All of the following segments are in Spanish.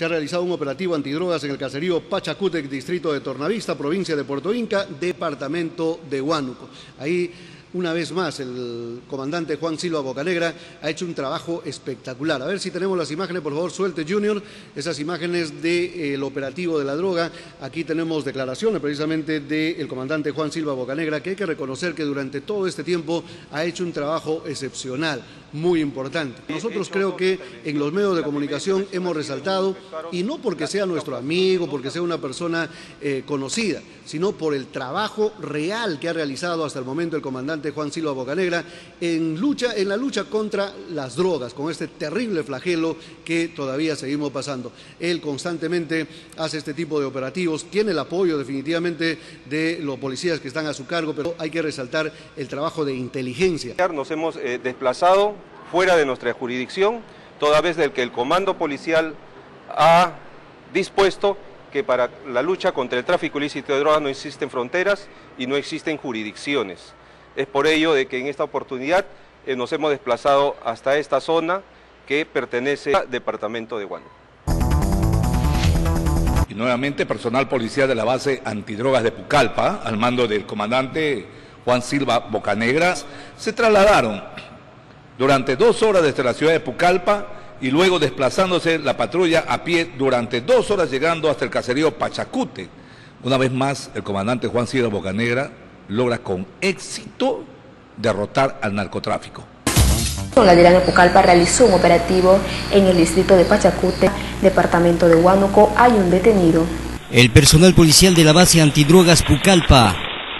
se ha realizado un operativo antidrogas en el caserío Pachacútec, distrito de Tornavista, provincia de Puerto Inca, departamento de Huánuco. Ahí, una vez más, el comandante Juan Silva Bocanegra ha hecho un trabajo espectacular. A ver si tenemos las imágenes, por favor, suelte, Junior, esas imágenes del operativo de la droga. Aquí tenemos declaraciones precisamente del comandante Juan Silva Bocanegra, que hay que reconocer que durante todo este tiempo ha hecho un trabajo excepcional, muy importante. Nosotros creo que en los medios de comunicación hemos resaltado, y no porque sea nuestro amigo, porque sea una persona conocida, sino por el trabajo real que ha realizado hasta el momento el comandante Juan Silva Bocanegra en la lucha contra las drogas, con este terrible flagelo que todavía seguimos pasando. Él constantemente hace este tipo de operativos, tiene el apoyo definitivamente de los policías que están a su cargo, pero hay que resaltar el trabajo de inteligencia. Nos hemos desplazado fuera de nuestra jurisdicción, toda vez que el comando policial ha dispuesto que para la lucha contra el tráfico ilícito de drogas no existen fronteras y no existen jurisdicciones. Es por ello de que en esta oportunidad nos hemos desplazado hasta esta zona que pertenece al departamento de Huánuco. Y nuevamente personal policial de la base antidrogas de Pucallpa, al mando del comandante Juan Silva Bocanegra, se trasladaron durante 2 horas desde la ciudad de Pucallpa y luego desplazándose la patrulla a pie durante 2 horas llegando hasta el caserío Pachacútec. Una vez más el comandante Juan Silva Bocanegra logra con éxito derrotar al narcotráfico. La Dirección de Pucallpa realizó un operativo en el distrito de Pachacútec, departamento de Huánuco. Hay un detenido. El personal policial de la base antidrogas Pucallpa,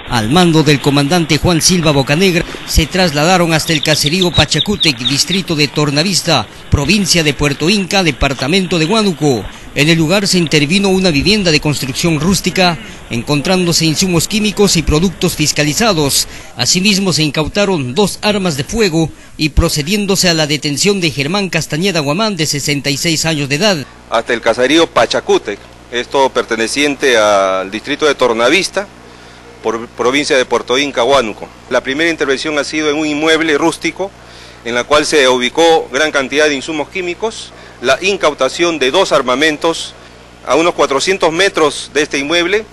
al mando del comandante Juan Silva Bocanegra, se trasladaron hasta el caserío Pachacútec, distrito de Tornavista, provincia de Puerto Inca, departamento de Huánuco. En el lugar se intervino una vivienda de construcción rústica, encontrándose insumos químicos y productos fiscalizados. Asimismo se incautaron 2 armas de fuego y procediéndose a la detención de Germán Castañeda Guamán, de 66 años de edad. Hasta el caserío Pachacútec, esto perteneciente al distrito de Tornavista, por provincia de Puerto Inca, Huánuco. La primera intervención ha sido en un inmueble rústico, en la cual se ubicó gran cantidad de insumos químicos, la incautación de 2 armamentos a unos 400 metros de este inmueble.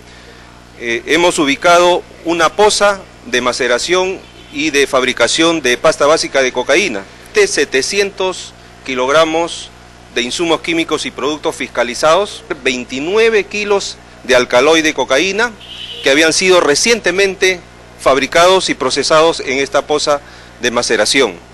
Hemos ubicado una poza de maceración y de fabricación de pasta básica de cocaína, de 700 kilogramos de insumos químicos y productos fiscalizados, 29 kilos de alcaloide de cocaína que habían sido recientemente fabricados y procesados en esta poza de maceración.